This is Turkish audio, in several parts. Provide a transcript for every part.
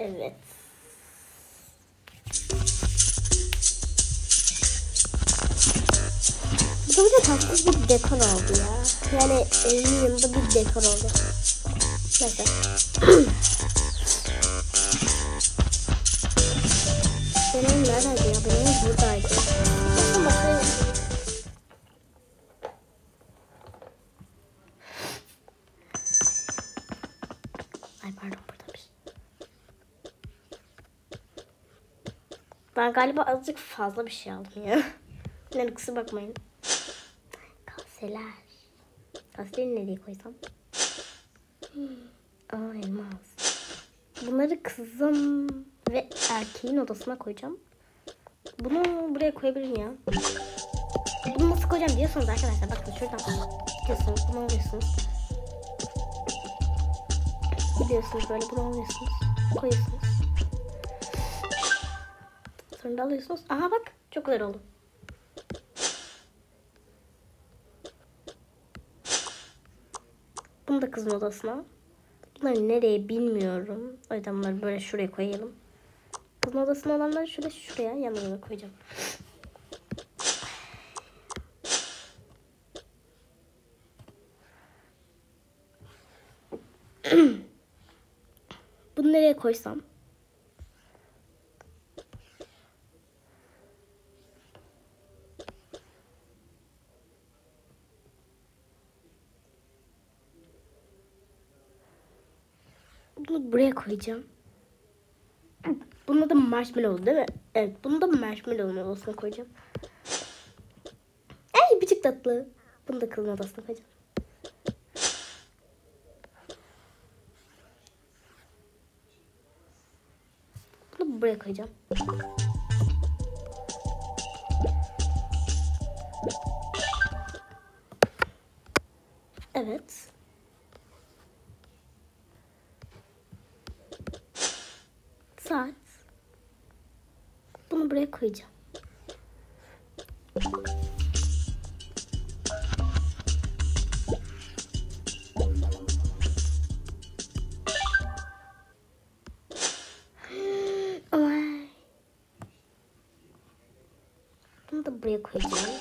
Evet. Bu da tatsız bir dekor oldu ya. Yani eminim bu bir dekor oldu. Neyse. Benim neredeydi ya? Benim buradaydı. Bakın bakayım. Ay pardon, buradaymış. Ben galiba azıcık fazla bir şey aldım ya. Yani kusura bakmayın. Kaseler. Kaseleri nereye koysam? Aa, elmas. Bunları kızım ve erkeğin odasına koyacağım. Bunu buraya koyabilirim ya. Bunu nasıl koyacağım diyorsunuz arkadaşlar. Bakın şuradan gidiyorsunuz, bunu alıyorsunuz. Gidiyorsunuz böyle, bunu alıyorsunuz, koyuyorsunuz. Sonra da alıyorsunuz. Aha bak, çok güzel oldu. Bunu da kızın odasına. Bunları nereye bilmiyorum. O yüzden bunları böyle şuraya koyalım. Kızın odasına olanları şöyle şuraya yanlarına koyacağım. Bunu nereye koysam? Bunu buraya koyacağım. Bunda da marshmallow değil mi? Evet, bunu da marshmallow'un odasına koyacağım. Ay birçok tatlı. Bunu da kızın odasına koyacağım. Bunu buraya koyacağım. Evet. Saat. Bunu buraya koyacağım. Bunu da buraya koyacağım.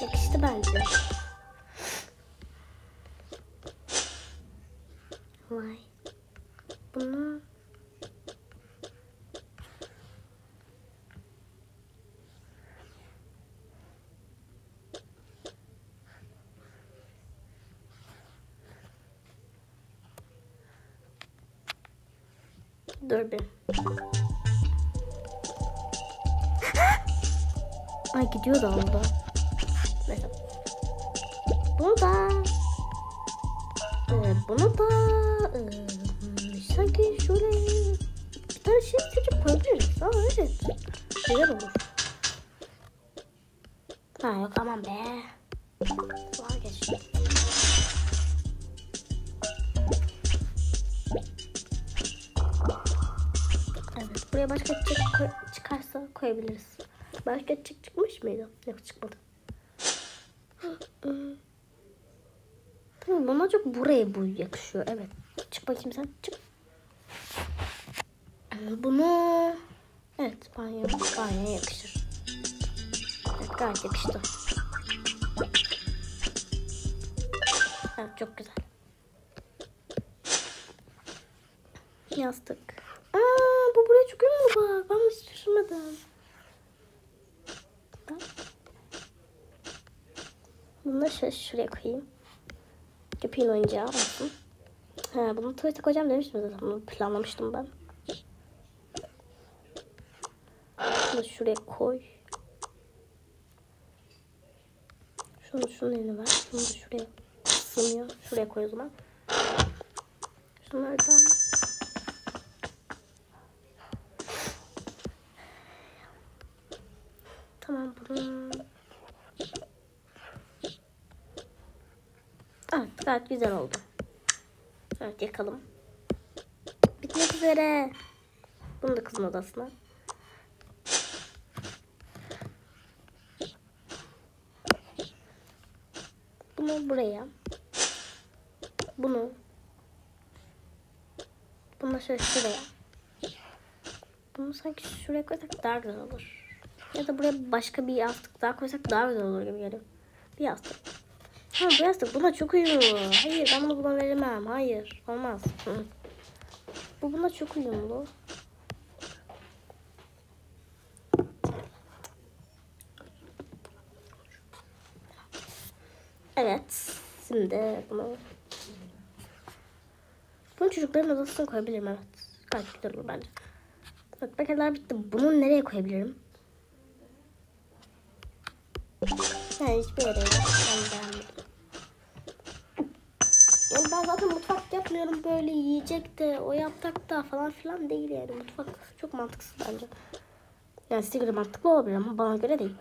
Yakıştı bence. Vay. Bunu dur bir. Ay gidiyor da onda. Mesela. Bunu da. Bunu da. Sanki şöyle bir tane şey seçip koyabiliriz. Aa evet. Güzel olur. Ha yok aman be. Vazgeçtim. Evet, buraya başka çık çıkarsa koyabiliriz. Başka çık çıkmış mıydı? Yok çıkmadı. Tamam, bana çok buraya bu yakışıyor. Evet. Çık bakayım sen. Çık. Bunu evet banyoya yakışır. Evet, gayet yakıştı. Evet çok güzel. Yastık. Aa bu buraya çıkıyor mu bak? Ben hiç düşünmedim. Bunu da şuraya koyayım. Köpeğin oyuncağı olsun. Ha bunu tuvalete koyacağım demiştim zaten. Bunu planlamıştım ben. Şuraya koy. Şunun eline ver. Şunu da şuraya sığmıyor. Şuraya koy o zaman. Şunlardan. Tamam bunu. Evet gayet güzel oldu. Evet yakalım. Bitmek üzere. Bunu da kızın odasına. Buraya bunu. Bunu şöyle şuraya. Bunu sanki şuraya koysak daha güzel olur. Ya da buraya başka bir yastık daha koysak daha güzel olur gibi geliyor. Bir yastık. Ha bu yastık buna çok uyumlu. Hayır ben bunu buna veremem. Hayır olmaz. Hı. Bu buna çok uyumlu. Evet. Şimdi bunu. Bunu çocukların odasına koyabilirim evet. Gayet güzel olur bence. Bak bakalım bitti. Bunu nereye koyabilirim? Yani hiçbir yere yok. Yani ben zaten mutfak yapmıyorum böyle yiyecek de o yapacak da falan filan değil yani. Mutfak çok mantıksız bence. Yani size göre mantıklı olabilir ama bana göre değil.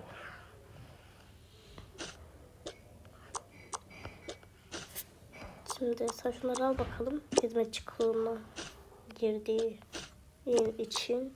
Şimdi sen şunları al bakalım. Hizmetçi kılığına girdiği için.